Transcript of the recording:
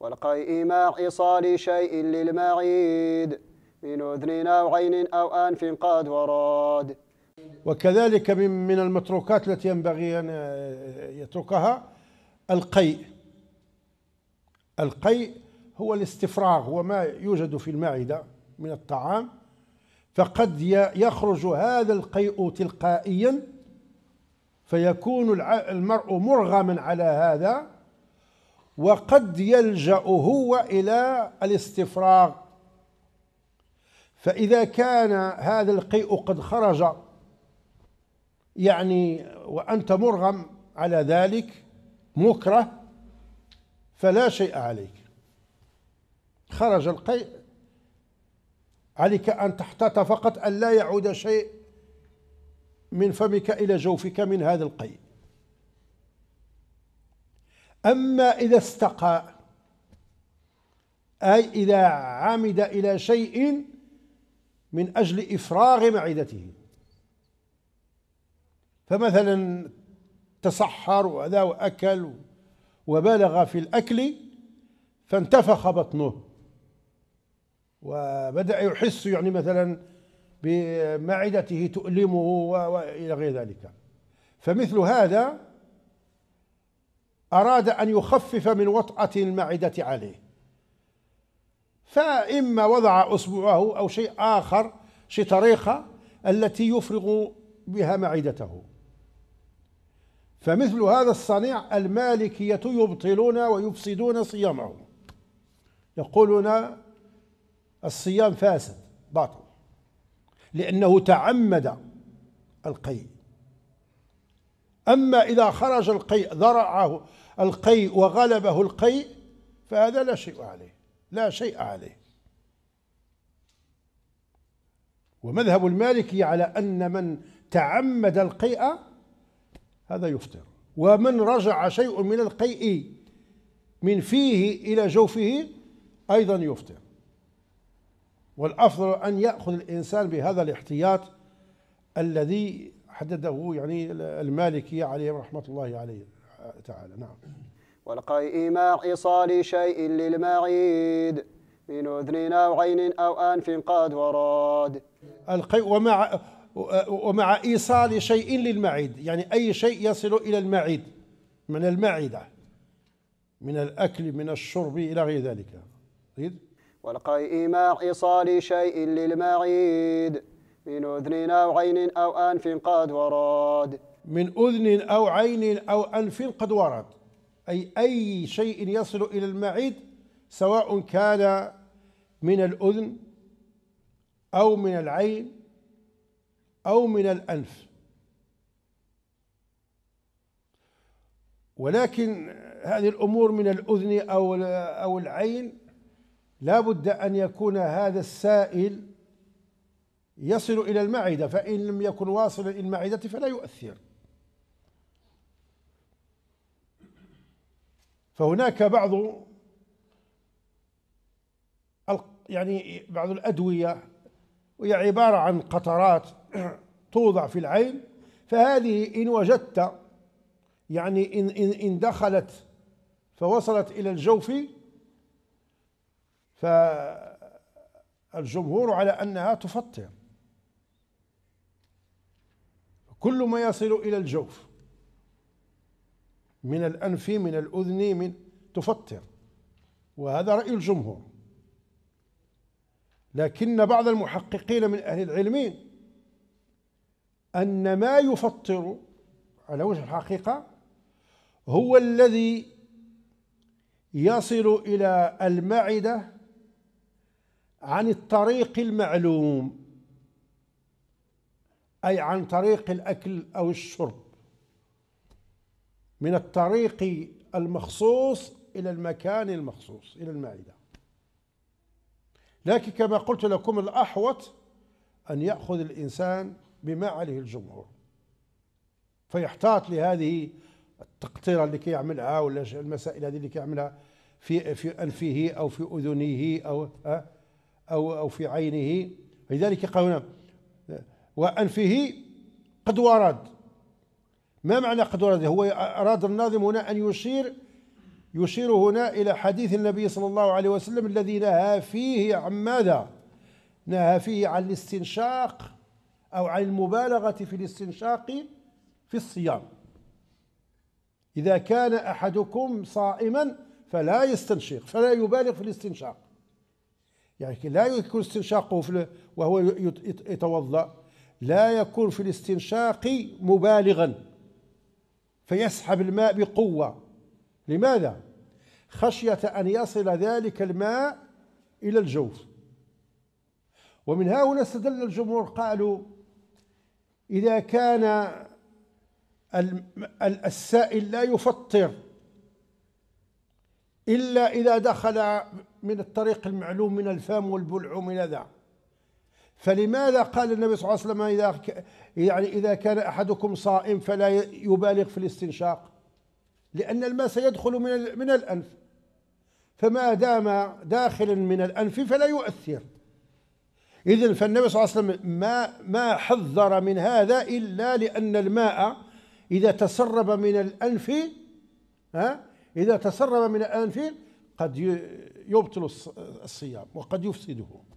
والقيء مع إيصال شيء للمعيد من أذن أو عين أو أنف قد وراد. وكذلك من المتروكات التي ينبغي أن يتركها القيء. القيء هو الاستفراغ، هو ما يوجد في المعدة من الطعام، فقد يخرج هذا القيء تلقائيا فيكون المرء مرغما على هذا، وقد يلجأ هو إلى الاستفراغ. فإذا كان هذا القيء قد خرج يعني وأنت مرغم على ذلك مكره فلا شيء عليك، خرج القيء، عليك أن تحتاط فقط أن لا يعود شيء من فمك إلى جوفك من هذا القيء. أما إذا استقى، أي إذا عمد إلى شيء من أجل إفراغ معدته، فمثلا تسحر وأذى وأكل وبالغ في الأكل فانتفخ بطنه وبدأ يحس يعني مثلا بمعدته تؤلمه وإلى غير ذلك، فمثل هذا أراد أن يخفف من وطأة المعدة عليه، فإما وضع أصبعه أو شيء آخر، شيء طريقة التي يفرغ بها معدته. فمثل هذا الصنيع المالكية يبطلون ويفسدون صيامه، يقولون الصيام فاسد باطل لأنه تعمد القيء. أما إذا خرج القيء، ذرعه القيء وغلبه القيء، فهذا لا شيء عليه، لا شيء عليه. ومذهب المالكي على أن من تعمد القيء هذا يفطر، ومن رجع شيء من القيء من فيه إلى جوفه أيضا يفطر. والأفضل أن يأخذ الإنسان بهذا الاحتياط الذي حدده يعني المالكية عليهم رحمة الله عليه تعالى. نعم. والقيء مع إيصال شيء للمعيد من أذن أو عين أو أنف قد وراد. القيء ومع إيصال شيء للمعيد، يعني أي شيء يصل إلى المعيد من المعدة، من الأكل من الشرب إلى غير ذلك. والقيء مع إيصال شيء للمعيد من أذن أو عين أو أنف قد ورد. من أذن أو عين أو أنف قد ورد، أي شيء يصل إلى المعيد، سواء كان من الأذن أو من العين أو من الأنف. ولكن هذه الأمور من الأذن أو العين لا بد أن يكون هذا السائل يصل إلى المعدة، فإن لم يكن واصلا إلى المعدة فلا يؤثر. فهناك بعض الأدوية وهي عبارة عن قطرات توضع في العين، فهذه إن وجدت يعني إن دخلت فوصلت إلى الجوف، فالجمهور على أنها تفطر. كل ما يصل إلى الجوف من الأنف من الأذن من تفطر، وهذا رأي الجمهور. لكن بعض المحققين من أهل العلم أن ما يفطر على وجه الحقيقة هو الذي يصل إلى المعدة عن الطريق المعلوم، أي عن طريق الأكل أو الشرب، من الطريق المخصوص إلى المكان المخصوص إلى المعدة. لكن كما قلت لكم الأحوط أن يأخذ الإنسان بما عليه الجمهور، فيحتاط لهذه التقطيرة اللي كيعملها ولا المسائل هذه اللي كيعملها في أنفه أو في أذنه أو في عينه. لذلك قالوا وأنفه قد ورد. ما معنى قد ورد؟ هو أراد الناظم هنا أن يشير يشير هنا إلى حديث النبي صلى الله عليه وسلم الذي نهى فيه عن ماذا؟ نهى فيه عن الاستنشاق أو عن المبالغة في الاستنشاق في الصيام. إذا كان أحدكم صائما فلا يستنشق، فلا يبالغ في الاستنشاق، يعني لا يكون استنشاقه وهو يتوضأ، لا يكون في الاستنشاق مبالغا فيسحب الماء بقوة. لماذا؟ خشية أن يصل ذلك الماء إلى الجوف. ومن ها هنا استدل الجمهور، قالوا إذا كان السائل لا يفطر إلا إذا دخل من الطريق المعلوم من الفم والبلع ومن ذا، فلماذا قال النبي صلى الله عليه وسلم إذا كان أحدكم صائم فلا يبالغ في الاستنشاق؟ لأن الماء سيدخل من الأنف، فما دام داخلا من الأنف فلا يؤثر. إذن فالنبي صلى الله عليه وسلم ما حذر من هذا إلا لأن الماء إذا تسرب من الأنف، إذا تسرب من الأنف قد يبطل الصيام وقد يفسده.